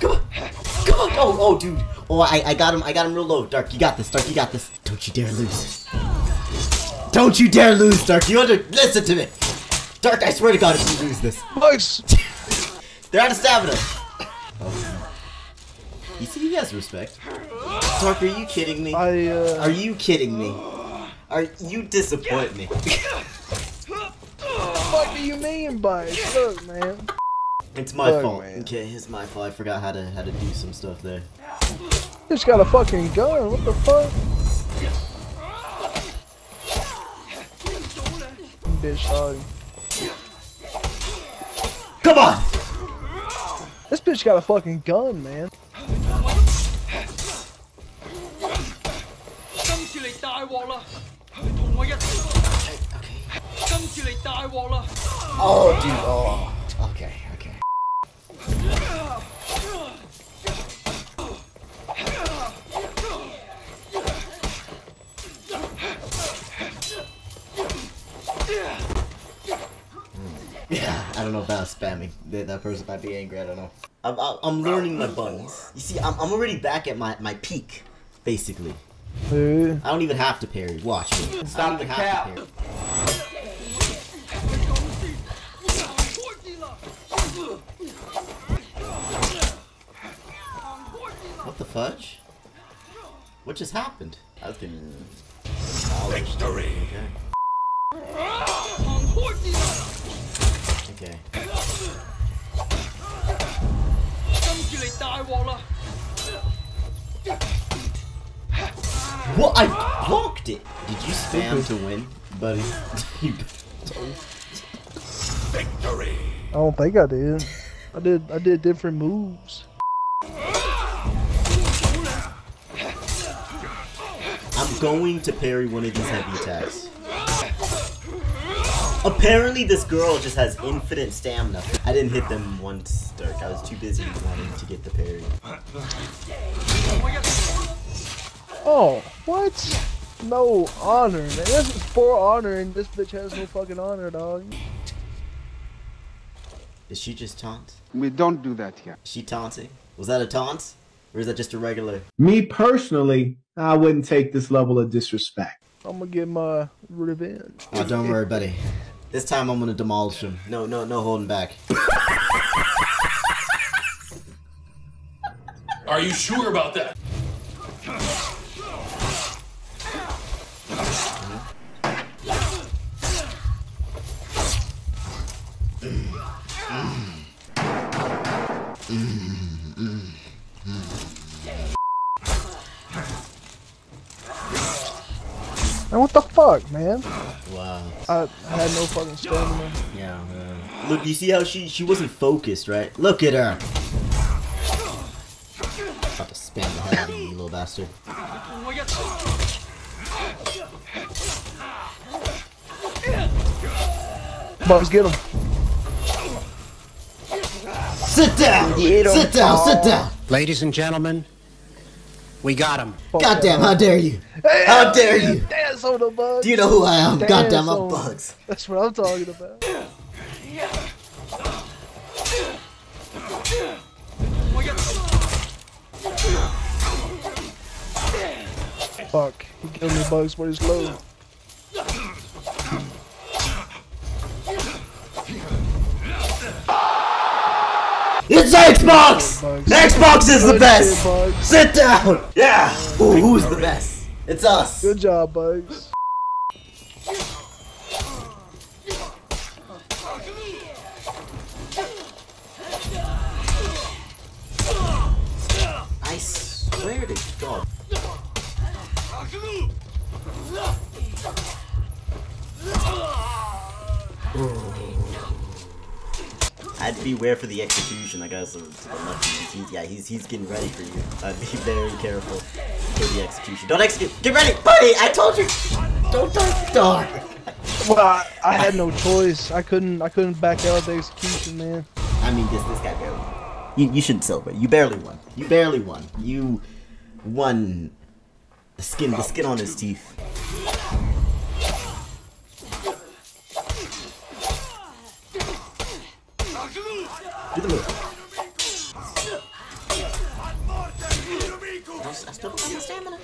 Come on! Come on! Oh, oh, dude! Oh, I got him! I got him real low. Dark, you got this. Dark, you got this. Don't you dare lose! Don't you dare lose, Dark! You under listen to me, Dark! I swear to God, if you lose this, they're out of stamina. Oh. You see, he has respect. Dark, are you kidding me? Are you kidding me? Are you disappoint me? What do you mean by it? Look, man. It's my fault. Man. Okay, it's my fault. I forgot how to do some stuff there. Just got a fucking gun. What the fuck? Bitch, sorry. Come on! This bitch got a fucking gun, man. Oh, dude. Oh. Okay, okay. Yeah, I don't know about spamming. That person might be angry. I don't know. I'm learning my buttons. You see, I'm already back at my peak, basically. I don't even have to parry. Watch me. Stop the cap. What the fudge? What just happened? I was getting victory. Okay. Well, I blocked it. Did you spam to win, buddy? Victory. I don't think I did. I did different moves. I'm going to parry one of these heavy attacks. Apparently this girl just has infinite stamina. I didn't hit them once, Dirk. I was too busy wanting to get the parry. Oh, what? No honor, man. This is For Honor and this bitch has no fucking honor, dog. Did she just taunt? We don't do that here. Is she taunting? Was that a taunt? Or is that just a regular? Me personally, I wouldn't take this level of disrespect. I'm gonna get my revenge. Oh, don't worry, buddy. This time I'm gonna demolish him. No, no, no holding back. Are you sure about that? And what the fuck, man? Wow. I had no fucking stamina. Yeah, yeah. Look, you see how she wasn't focused, right? Look at her. About to spam the hell out of you, you little bastard. Let's get him. Sit down. Get him. Sit down. Sit down. Ladies and gentlemen. We got him. Goddamn, how dare you? Hey, how dare you? Dance on the bugs. Do you know who I am? Goddamn, I'm Bugs. That's what I'm talking about. Fuck. He gave me Bugs, but he's low. It's Xbox! Xbox is the best! Sit down! Yeah! Ooh, who's the best? It's us! Good job, Bugs. I swear to God. I'd beware for the execution. Like I guess yeah, he's getting ready for you. I'd be very careful for the execution. Don't execute. Get ready, buddy. I told you. Don't die. Well, I had no choice. I couldn't back out the execution, man. I mean, this guy barely won. You shouldn't celebrate. You barely won. You barely won. You won. The skin on his teeth. Do the move. I still don't have my stamina.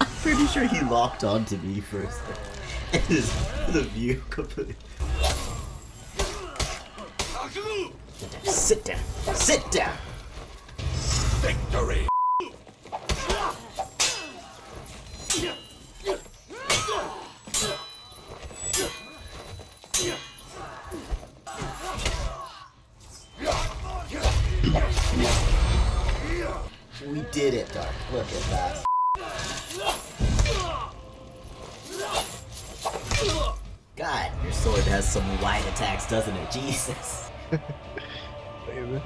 I'm pretty sure he locked onto me first. And the view completely. Sit down. Sit down. Victory. We did it, Dark. Look at that. God, your sword has some wide attacks, doesn't it? Jesus. Baby.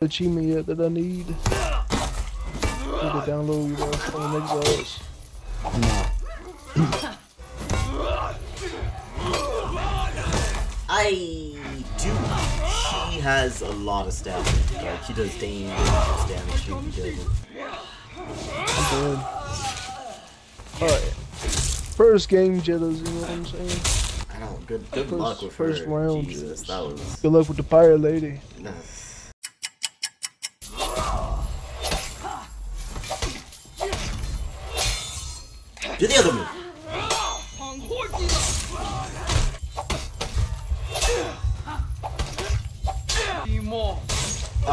The achievement yet that I need. Need to download your phone and Xbox. No. I do not. She has a lot of stamina. Like, she does damage to you. I'm dead. Alright. First game jealousy, you know what I'm saying? I don't. Good luck with first her. Round. Jesus, that was... Good luck with the pirate lady. No. Do the other move.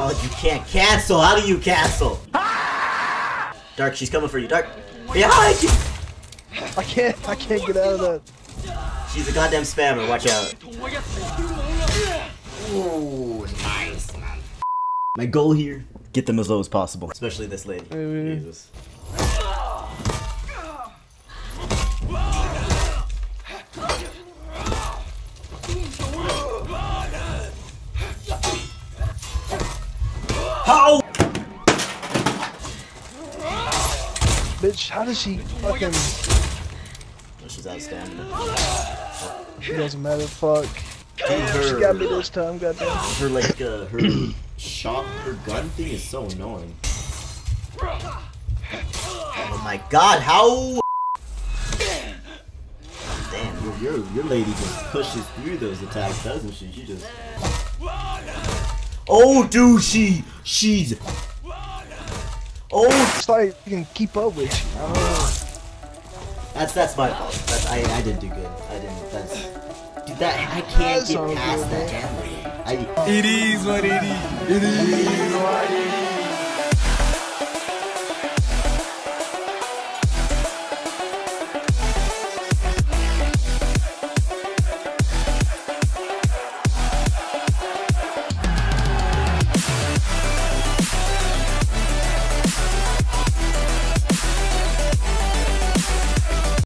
Oh, you can't cancel. How do you cancel? Ah! Dark, she's coming for you. Dark, behind you. I can't get out of that. She's a goddamn spammer. Watch out. Ooh, nice, man. My goal here: get them as low as possible, especially this lady. Jesus. How? Bitch, how does she fucking... No, she's outstanding. She doesn't matter, fuck. She got me this time, goddamn. Her, like, her shot, her gun thing is so annoying. Oh my god, how? Damn, your lady just pushes through those attacks, doesn't she? She just... Oh, dude, she's. Oh, it's like you can keep up with you. Oh. That's my fault. That's, I didn't do good. I didn't. That's. Dude, that I can't get past that. It is what it is. It is what it is.